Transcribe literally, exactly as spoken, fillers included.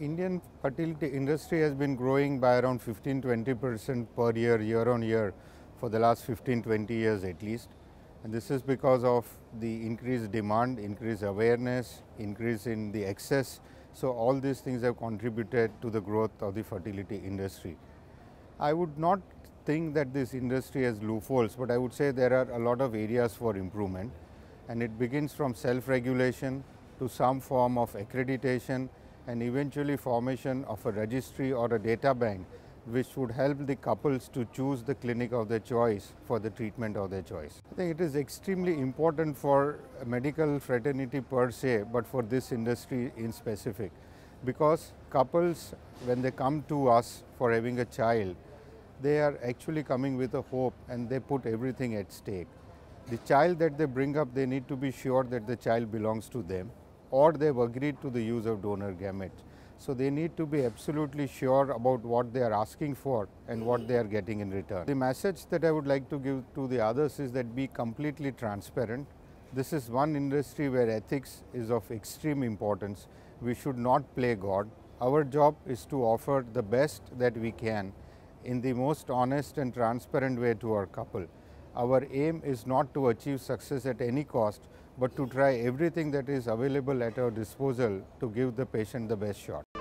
Indian fertility industry has been growing by around fifteen to twenty percent per year, year on year, for the last fifteen to twenty years at least. And this is because of the increased demand, increased awareness, increase in the access. So all these things have contributed to the growth of the fertility industry. I would not think that this industry has loopholes, but I would say there are a lot of areas for improvement. And it begins from self-regulation to some form of accreditation and eventually formation of a registry or a data bank, which would help the couples to choose the clinic of their choice for the treatment of their choice. I think it is extremely important for a medical fraternity per se, but for this industry in specific, because couples, when they come to us for having a child, they are actually coming with a hope and they put everything at stake. The child that they bring up, they need to be sure that the child belongs to them or they've agreed to the use of donor gametes. So they need to be absolutely sure about what they are asking for and what they are getting in return. The message that I would like to give to the others is that be completely transparent. This is one industry where ethics is of extreme importance. We should not play God. Our job is to offer the best that we can in the most honest and transparent way to our couple. Our aim is not to achieve success at any cost, but to try everything that is available at our disposal to give the patient the best shot.